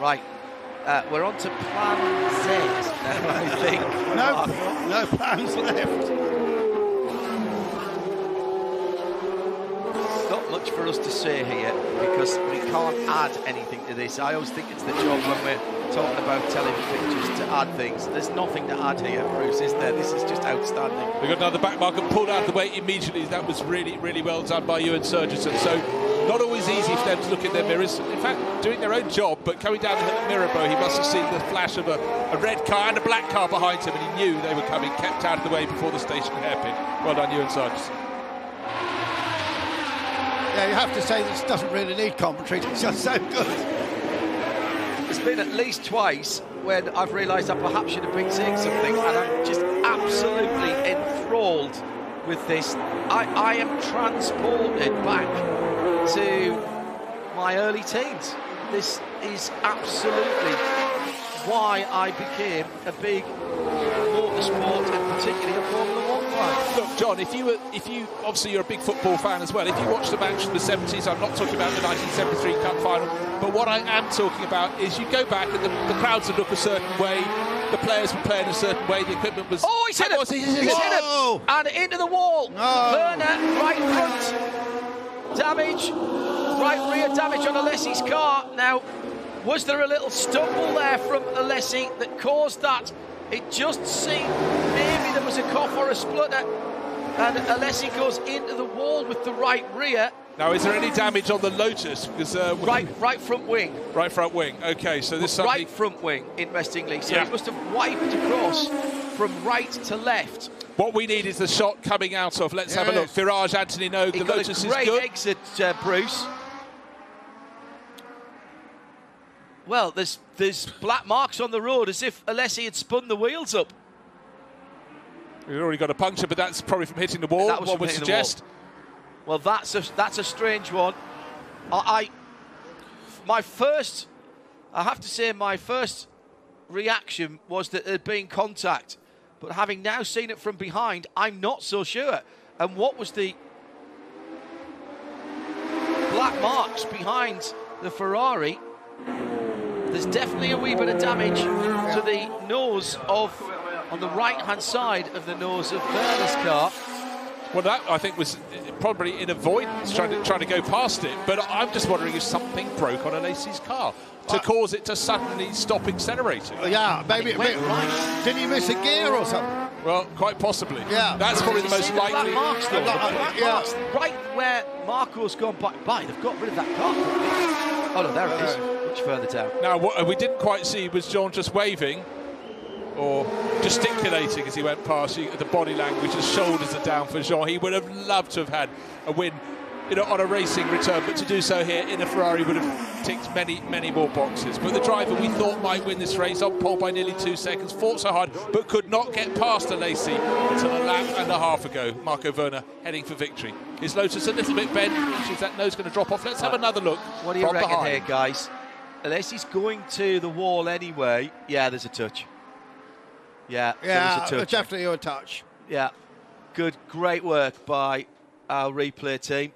Right, we're on to plan Z now, I think. No plans left. Not much for us to say here because we can't add anything to this. I always think it's the job when we're talking about telling pictures to add things. There's nothing to add here, Bruce, is there? This is just outstanding. We got another back marker pulled out of the way immediately. That was really, really well done by Ewan Sturgeon. So, not always easy for them to look in their mirrors. In fact, doing their own job, but coming down the hill at Mirabeau, he must have seen the flash of a red car and a black car behind him, and he knew they were coming, kept out of the way before the station hairpin. Well done, Ewan Sturgeon. Yeah, you have to say this doesn't really need commentary. It's just so good. It's been at least twice when I've realised I perhaps should have been seeing something, and I'm just absolutely enthralled with this. I am transported back to my early teens. This is absolutely why I became a big motorsport and particularly a Formula 1 fan. Look, John, if you obviously you're a big football fan as well. If you watched the match from the 70s, I'm not talking about the 1973 Cup final, but what I am talking about is you go back and the crowds would look a certain way, the players were playing a certain way, the equipment was... Oh, he's hit him! He's hit him! And into the wall! No. Werner, right front. Damage, right rear damage on Alesi's car. Now, was there a little stumble there from Alesi that caused that? It just seemed maybe there was a cough or a splutter, and Alesi goes into the wall with the right rear. Now, is there any damage on the Lotus? Because right front wing. Right front wing. Okay, so this right front wing, interestingly. So yeah, it must have wiped across from right to left. What we need is the shot coming out of. Let's have a look. Viraj, Anthony, no. The Lotus is good. Great exit, Bruce. Well, there's black marks on the road as if Alesi had spun the wheels up. We've already got a puncture, but that's probably from hitting the wall. That was what would suggest. Well, that's a strange one. I have to say my first reaction was that there'd been contact. But having now seen it from behind, I'm not so sure. And what was the black marks behind the Ferrari? There's definitely a wee bit of damage to the nose of, on the right-hand side of the nose of Werner's car. Well, that, I think, was probably in avoidance, trying to go past it. But I'm just wondering if something broke on Alesi's car to cause it to suddenly stop accelerating. Yeah, maybe it went right. Did he miss a gear or something? Well, quite possibly. Yeah. That's probably the most likely. Right where Marco's gone by, they've got rid of that car. Oh, no, there it is. Much further down. Now, what we didn't quite see was John just waving or gesticulating as he went past. The body language, his shoulders are down for Jean. He would have loved to have had a win, you know, on a racing return, but to do so here in a Ferrari would have ticked many, many more boxes. But the driver we thought might win this race, on pole by nearly 2 seconds, fought so hard, but could not get past Alesi until a lap and a half ago. Marco Werner heading for victory. His Lotus a little bit bent, which is that nose going to drop off. Let's have another look. What do you reckon here, guys? Alesi's going to the wall anyway. Yeah, there's a touch. Yeah, there was a touch. Definitely a touch. Yeah, good, great work by our replay team.